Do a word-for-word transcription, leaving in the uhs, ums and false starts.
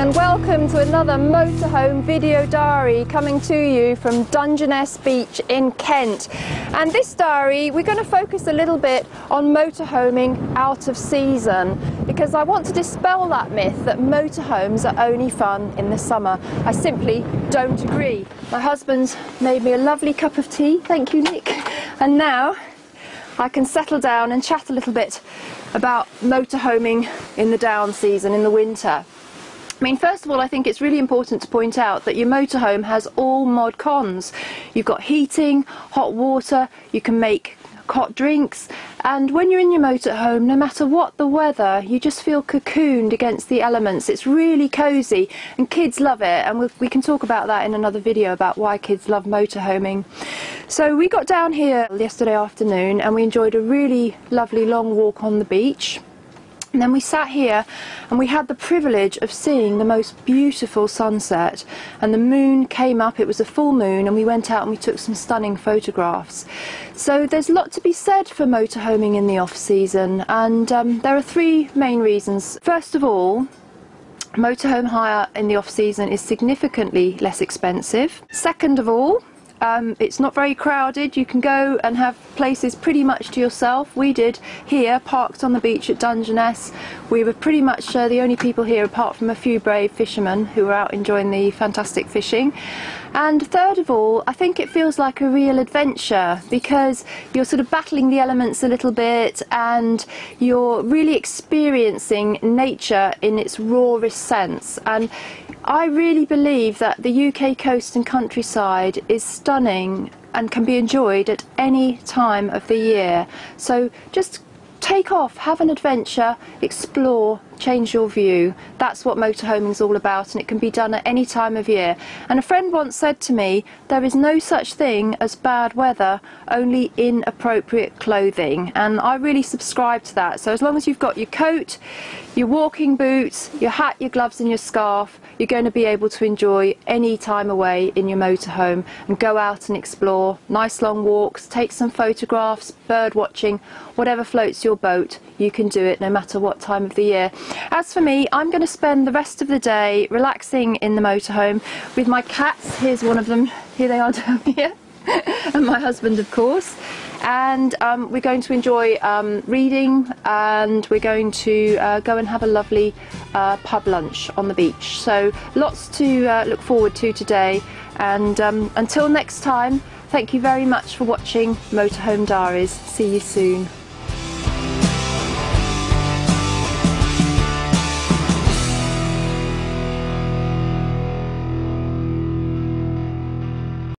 and welcome to another Motorhome video diary coming to you from Dungeness Beach in Kent. And this diary, we're going to focus a little bit on motorhoming out of season, because I want to dispel that myth that motorhomes are only fun in the summer. I simply don't agree. My husband's made me a lovely cup of tea, thank you Nick, and now I can settle down and chat a little bit about motorhoming in the down season, in the winter. I mean, first of all, I think it's really important to point out that your motorhome has all mod cons. You've got heating, hot water, you can make hot drinks, and when you're in your motorhome, no matter what the weather, you just feel cocooned against the elements. It's really cosy and kids love it, and we'll, we can talk about that in another video about why kids love motorhoming. So we got down here yesterday afternoon and we enjoyed a really lovely long walk on the beach. And then we sat here and we had the privilege of seeing the most beautiful sunset, and the moon came up, it was a full moon, and we went out and we took some stunning photographs. So there's a lot to be said for motorhoming in the off season, and um, there are three main reasons. First of all, motorhome hire in the off season is significantly less expensive. Second of all, Um, it's not very crowded. You can go and have places pretty much to yourself. We did here, parked on the beach at Dungeness. We were pretty much uh, the only people here apart from a few brave fishermen who were out enjoying the fantastic fishing. And third of all, I think it feels like a real adventure, because you're sort of battling the elements a little bit and you're really experiencing nature in its rawest sense. And I really believe that the U K coast and countryside is stunning and can be enjoyed at any time of the year. So just take off, have an adventure, explore, change your view. That's what motorhoming is all about, and it can be done at any time of year. And a friend once said to me, there is no such thing as bad weather, only inappropriate clothing. And I really subscribe to that. So as long as you've got your coat, your walking boots, your hat, your gloves and your scarf, you're going to be able to enjoy any time away in your motorhome and go out and explore. Nice long walks, take some photographs, bird watching, whatever floats your boat, you can do it no matter what time of the year. As for me, I'm going to spend the rest of the day relaxing in the motorhome with my cats. Here's one of them, here they are down here, and my husband of course. And um, we're going to enjoy um, reading, and we're going to uh, go and have a lovely uh, pub lunch on the beach. So lots to uh, look forward to today, and um, until next time, thank you very much for watching Motorhome Diaries. See you soon.